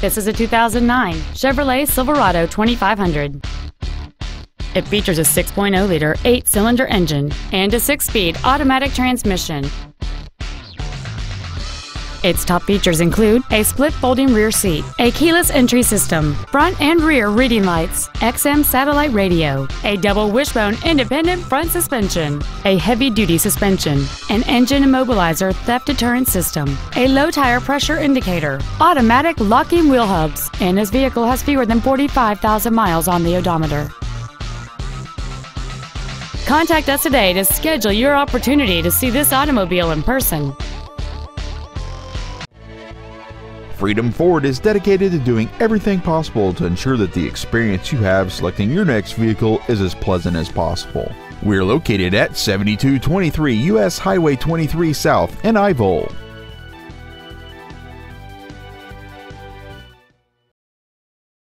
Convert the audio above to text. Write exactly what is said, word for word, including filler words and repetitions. This is a two thousand nine Chevrolet Silverado twenty-five hundred. It features a six point oh liter eight-cylinder engine and a six-speed automatic transmission. Its top features include a split folding rear seat, a keyless entry system, front and rear reading lights, X M satellite radio, a double wishbone independent front suspension, a heavy-duty suspension, an engine immobilizer theft deterrent system, a low tire pressure indicator, automatic locking wheel hubs, and this vehicle has fewer than forty-five thousand miles on the odometer. Contact us today to schedule your opportunity to see this automobile in person. Freedom Ford is dedicated to doing everything possible to ensure that the experience you have selecting your next vehicle is as pleasant as possible. We're located at seventy-two twenty-three U S Highway twenty-three South in Ivel.